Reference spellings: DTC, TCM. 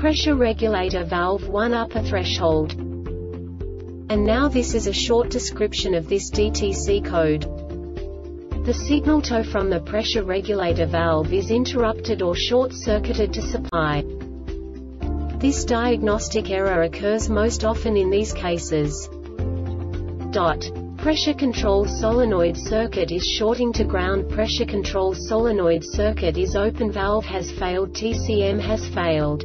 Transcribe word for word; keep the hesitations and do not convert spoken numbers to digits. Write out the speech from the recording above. pressure regulator valve one upper threshold. And now this is a short description of this D T C code. The signal flow from the pressure regulator valve is interrupted or short-circuited to supply. This diagnostic error occurs most often in these cases. Dot. Pressure control solenoid circuit is shorting to ground. Pressure control solenoid circuit is open. Valve has failed. T C M has failed.